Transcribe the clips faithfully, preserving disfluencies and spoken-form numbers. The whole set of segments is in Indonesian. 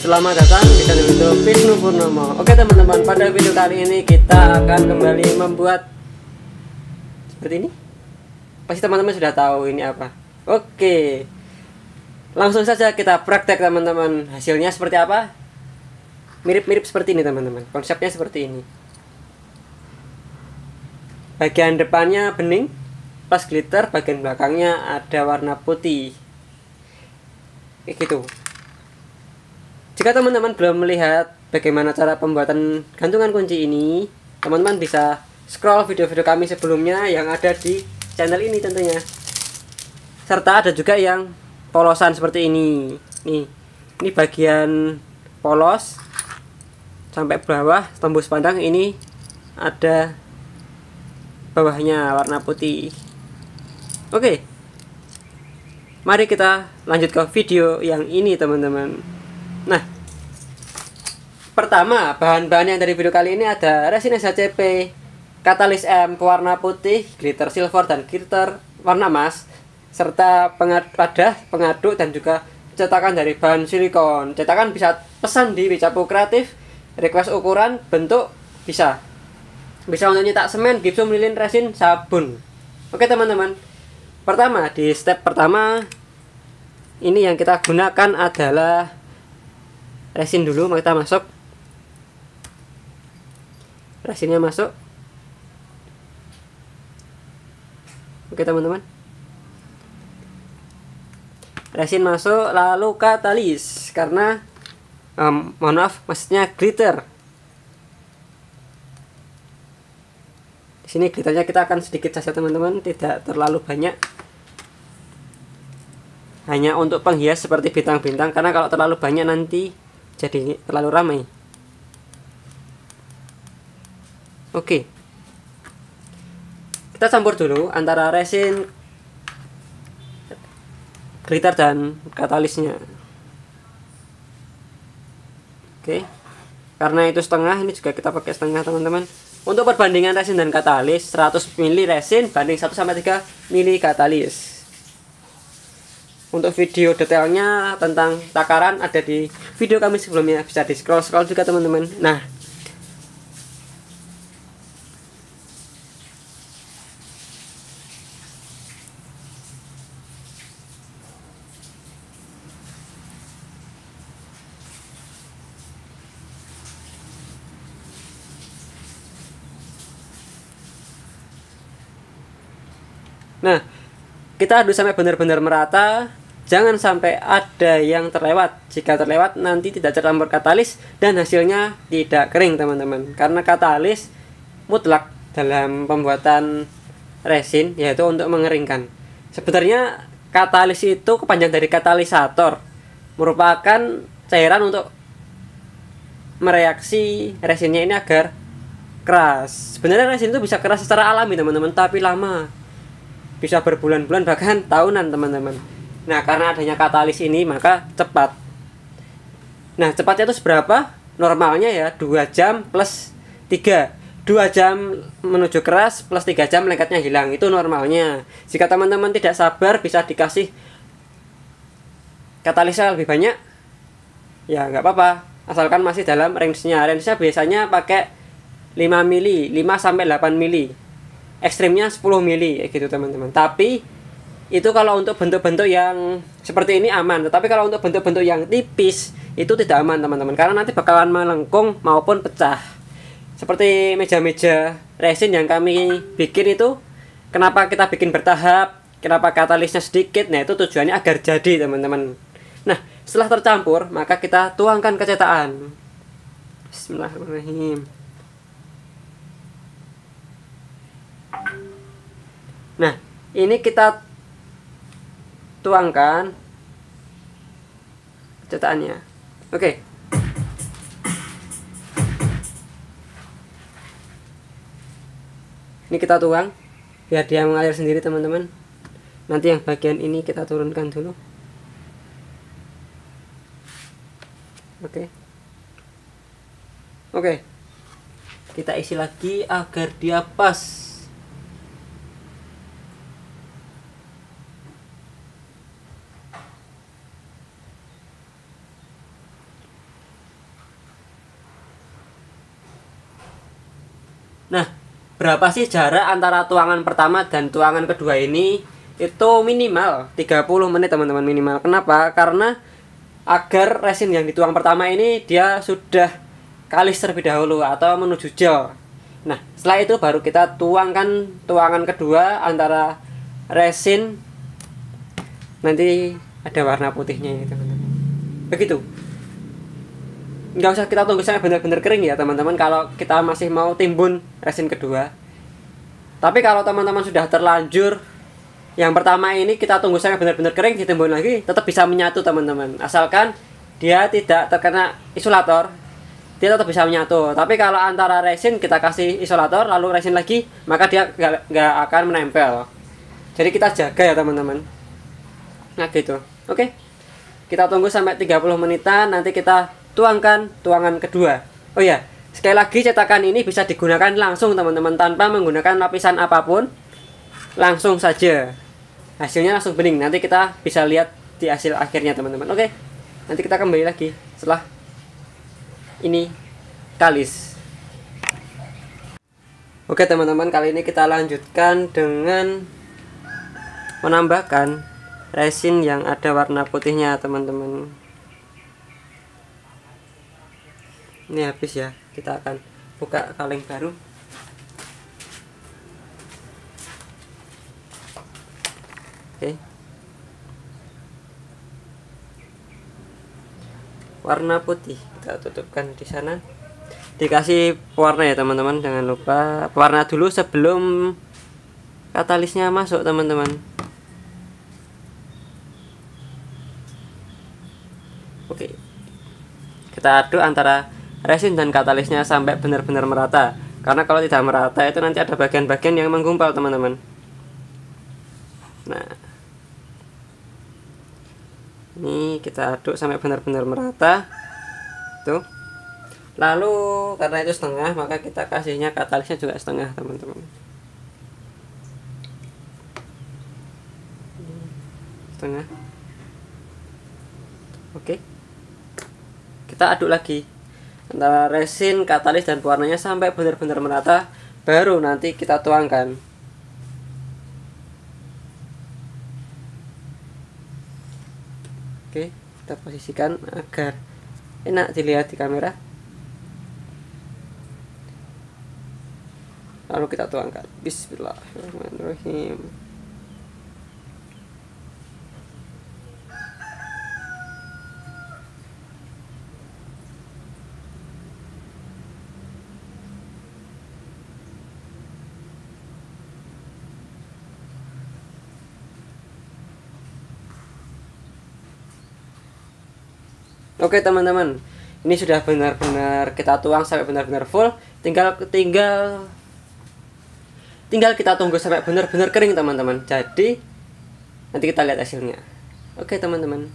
Selamat datang di channel YouTube Wisnu Purnomo. Oke teman-teman, pada video kali ini kita akan kembali membuat seperti ini. Pasti teman-teman sudah tahu ini apa. Oke, langsung saja kita praktek teman-teman. Hasilnya seperti apa? Mirip-mirip seperti ini teman-teman. Konsepnya seperti ini. Bagian depannya bening plus glitter, bagian belakangnya ada warna putih. Kayak gitu. Jika teman-teman belum melihat bagaimana cara pembuatan gantungan kunci ini, teman-teman bisa scroll video-video kami sebelumnya yang ada di channel ini tentunya. Serta ada juga yang polosan seperti ini. Nih, ini bagian polos sampai bawah tembus pandang, ini ada bawahnya warna putih. Oke, mari kita lanjut ke video yang ini teman-teman. Nah, pertama bahan-bahan yang dari video kali ini ada resin S A C P, Katalis M pewarna putih, glitter silver dan glitter warna emas, serta wadah pengaduk dan juga cetakan dari bahan silikon. Cetakan bisa pesan di Wicapu Kreatif, request ukuran, bentuk bisa. Bisa untuk nyetak semen, gipsum, lilin, resin, sabun. Oke teman-teman, pertama di step pertama ini yang kita gunakan adalah resin dulu. Kita masuk resinnya, masuk. Oke teman-teman, resin masuk, lalu katalis karena um, mohon maaf, maksudnya glitter. Sini glitternya kita akan sedikit saja teman-teman, tidak terlalu banyak, hanya untuk penghias seperti bintang-bintang, karena kalau terlalu banyak nanti jadi terlalu ramai. Oke, kita campur dulu antara resin, glitter dan katalisnya. Oke, karena itu setengah, ini juga kita pakai setengah teman-teman. Untuk perbandingan resin dan katalis, seratus mililiter resin banding satu sampai tiga mililiter katalis. Untuk video detailnya tentang takaran ada di video kami sebelumnya, bisa di scroll-scroll juga teman-teman. Nah, Nah, kita aduk sampai benar-benar merata, jangan sampai ada yang terlewat. Jika terlewat nanti tidak tercampur katalis dan hasilnya tidak kering teman-teman. Karena katalis mutlak dalam pembuatan resin, yaitu untuk mengeringkan. Sebenarnya katalis itu kepanjang dari katalisator, merupakan cairan untuk mereaksi resinnya ini agar keras. Sebenarnya resin itu bisa keras secara alami teman-teman, tapi lama, bisa berbulan-bulan bahkan tahunan teman-teman. Nah, karena adanya katalis ini maka cepat. Nah, cepatnya itu seberapa? Normalnya ya dua jam plus tiga. dua jam menuju keras plus tiga jam lengketnya hilang, itu normalnya. Jika teman-teman tidak sabar bisa dikasih katalisnya lebih banyak, ya nggak apa-apa, asalkan masih dalam range-nya. Range-nya biasanya pakai lima mili, lima sampai delapan mili. Ekstrimnya sepuluh mili gitu teman-teman. Tapi itu kalau untuk bentuk-bentuk yang seperti ini aman, tetapi kalau untuk bentuk-bentuk yang tipis itu tidak aman teman-teman, karena nanti bakalan melengkung maupun pecah. Seperti meja-meja resin yang kami bikin itu, kenapa kita bikin bertahap, kenapa katalisnya sedikit, nah itu tujuannya agar jadi teman-teman. Nah, setelah tercampur maka kita tuangkan ke cetakan. Bismillahirrahmanirrahim. Nah, ini kita tuangkan cetakannya. Oke. Ini kita tuang biar dia mengalir sendiri teman-teman. Nanti yang bagian ini kita turunkan dulu. Oke. Oke. Kita isi lagi agar dia pas. berapa sih jarak antara tuangan pertama dan tuangan kedua ini? Itu minimal tiga puluh menit teman-teman, minimal. Kenapa? Karena agar resin yang dituang pertama ini dia sudah kalis terlebih dahulu atau menuju gel. Nah, setelah itu baru kita tuangkan tuangan kedua antara resin, nanti ada warna putihnya ini teman-teman. Begitu. Nggak usah kita tunggu sampai benar-benar kering ya teman-teman kalau kita masih mau timbun resin kedua. Tapi kalau teman-teman sudah terlanjur yang pertama ini kita tunggu sampai benar-benar kering, ditimbun lagi tetap bisa menyatu teman-teman, asalkan dia tidak terkena isolator, dia tetap bisa menyatu. Tapi kalau antara resin kita kasih isolator lalu resin lagi, maka dia nggak akan menempel. Jadi kita jaga ya teman-teman. Nah gitu. Oke, kita tunggu sampai tiga puluh menitan, nanti kita tuangkan tuangan kedua. Oh ya, sekali lagi cetakan ini bisa digunakan langsung teman-teman, tanpa menggunakan lapisan apapun, langsung saja hasilnya langsung bening. Nanti kita bisa lihat di hasil akhirnya teman-teman. Oke, nanti kita kembali lagi setelah ini kalis. Oke teman-teman, kali ini kita lanjutkan dengan menambahkan resin yang ada warna putihnya teman-teman. Ini habis ya, kita akan buka kaleng baru. Oke. Warna putih kita tutupkan di sana. Dikasih pewarna ya teman-teman, jangan lupa pewarna dulu sebelum katalisnya masuk teman-teman. Oke. Kita aduk antara resin dan katalisnya sampai benar-benar merata, karena kalau tidak merata itu nanti ada bagian-bagian yang menggumpal teman-teman. Nah, ini kita aduk sampai benar-benar merata tuh. Lalu karena itu setengah, maka kita kasihnya katalisnya juga setengah teman-teman, setengah. Oke, kita aduk lagi antara resin, katalis, dan pewarnanya sampai benar-benar merata, baru nanti kita tuangkan. Oke, kita posisikan agar enak dilihat di kamera, lalu kita tuangkan. Bismillahirrahmanirrahim. Oke teman-teman, ini sudah benar-benar kita tuang sampai benar-benar full. Tinggal tinggal tinggal kita tunggu sampai benar-benar kering teman-teman. Jadi nanti kita lihat hasilnya. Oke teman-teman,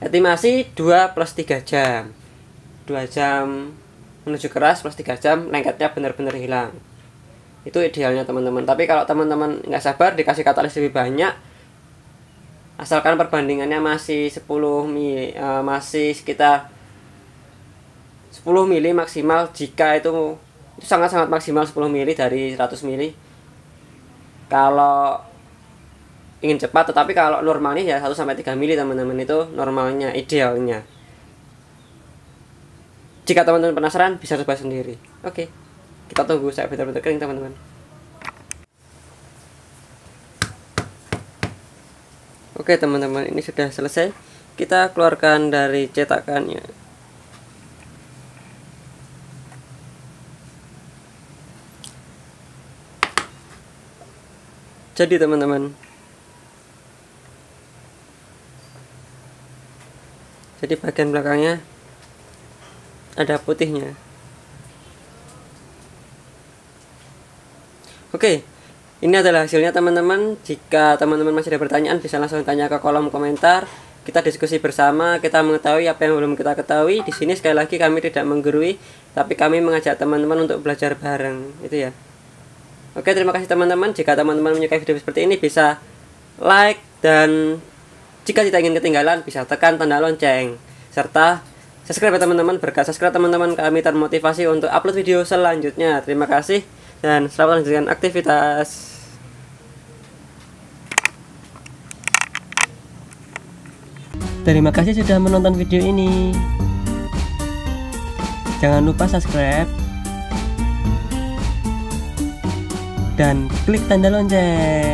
estimasi dua plus tiga jam, dua jam menuju keras plus tiga jam lengketnya benar-benar hilang. Itu idealnya teman-teman. Tapi kalau teman-teman nggak sabar, dikasih katalis lebih banyak, asalkan perbandingannya masih sepuluh mili, uh, masih sekitar sepuluh mili maksimal. Jika itu sangat-sangat maksimal sepuluh mili dari seratus mili kalau ingin cepat. Tetapi kalau normalnya ya satu sampai tiga mili teman-teman, itu normalnya, idealnya. Jika teman-teman penasaran bisa coba sendiri. Oke, kita tunggu saya benar-benar kering teman-teman. Oke teman-teman, ini sudah selesai. Kita keluarkan dari cetakannya. Jadi teman-teman, jadi bagian belakangnya ada putihnya. Oke, ini adalah hasilnya teman-teman. Jika teman-teman masih ada pertanyaan, bisa langsung tanya ke kolom komentar. Kita diskusi bersama, kita mengetahui apa yang belum kita ketahui. Di sini sekali lagi kami tidak menggurui, tapi kami mengajak teman-teman untuk belajar bareng, itu ya. Oke, terima kasih teman-teman. Jika teman-teman menyukai video seperti ini, bisa like, dan jika tidak ingin ketinggalan, bisa tekan tanda lonceng serta subscribe ya teman-teman. Berkat subscribe teman-teman kami termotivasi untuk upload video selanjutnya. Terima kasih dan selamat lanjutkan aktivitas. Terima kasih sudah menonton video ini. Jangan lupa subscribe dan klik tanda lonceng.